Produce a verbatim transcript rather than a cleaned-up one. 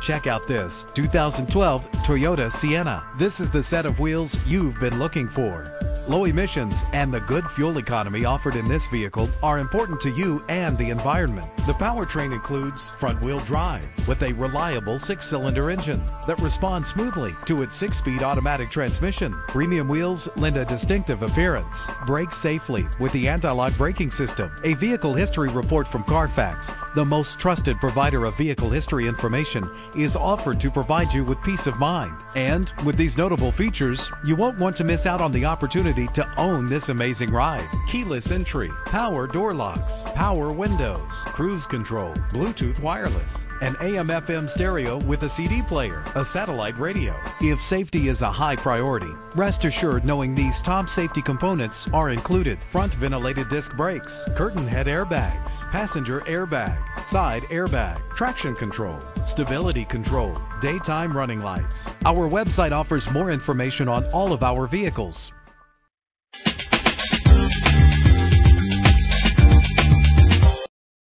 Check out this two thousand twelve Toyota Sienna. This is the set of wheels you've been looking for. Low emissions and the good fuel economy offered in this vehicle are important to you and the environment. The powertrain includes front-wheel drive with a reliable six-cylinder engine that responds smoothly to its six-speed automatic transmission. Premium wheels lend a distinctive appearance. Brake safely with the anti-lock braking system. A vehicle history report from Carfax, the most trusted provider of vehicle history information, is offered to provide you with peace of mind. And with these notable features, you won't want to miss out on the opportunity to own this amazing ride. Keyless entry, power door locks, power windows, cruise control, Bluetooth wireless, an A M F M stereo with a C D player, a satellite radio. If safety is a high priority, rest assured knowing these top safety components are included: front ventilated disc brakes, curtain head airbags, passenger airbag, side airbag, traction control, stability control, daytime running lights. Our website offers more information on all of our vehicles.